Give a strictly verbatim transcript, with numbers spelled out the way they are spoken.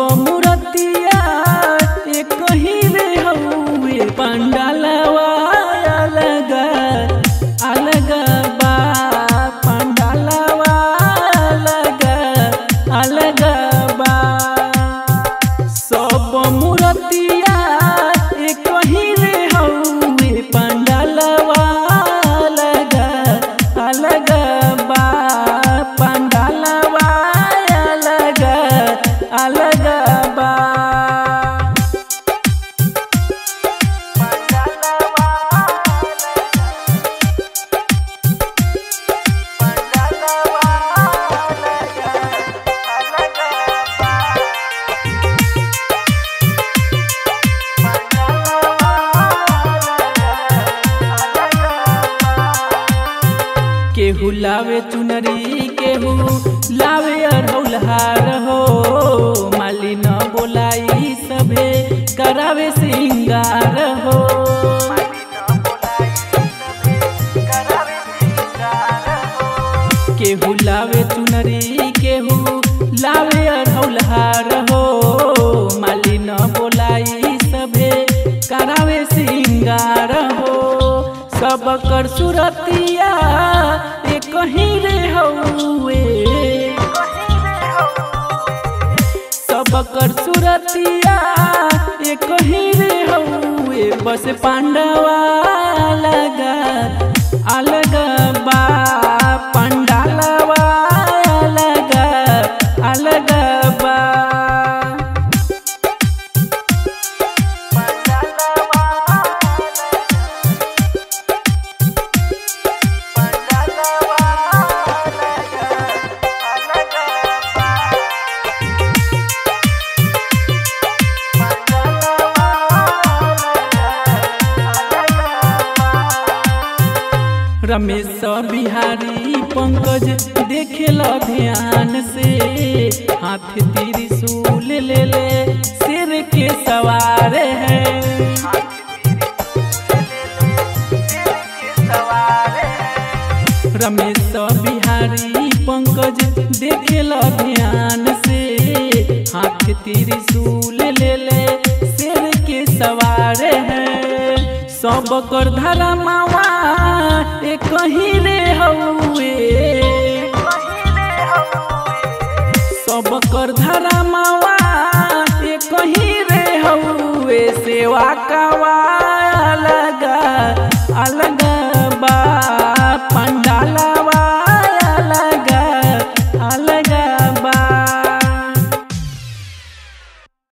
मुरतिया एक ही रे हवे पंडालवा अलग अलग बा पंडालवा अलग अलग बा सब मुरतिया एक ही रे हवे पंडालवा अलग अलग बा पंडालवा अलग अलग केहू लावे चुनरी केहू लावे अरहुल हार हो माली न बोलाई सभे करावे सिंगार हो केहू लावे चुनरी केहू लावे अरहुल हार हो माली न बोलाई सभे करावे सिंगार हो सब कर सुरतिया एक ही रे हवे सब कर सुरतिया एक ही रे हवे बस पांडवा अलग अलग बा पंडालवा अलग अलग बा रमेश बिहारी पंकज देखेला ध्यान से हाथ त्रिशूल ले ले सिर के सवार है रमेश बिहारी पंकज देखेला ध्यान से हाथ त्रिशूल ले ले सिर के सवार है सब कर धरा मावा एक ही रे हवे सब कर धरा मावा एक ही रे हवे सेवा का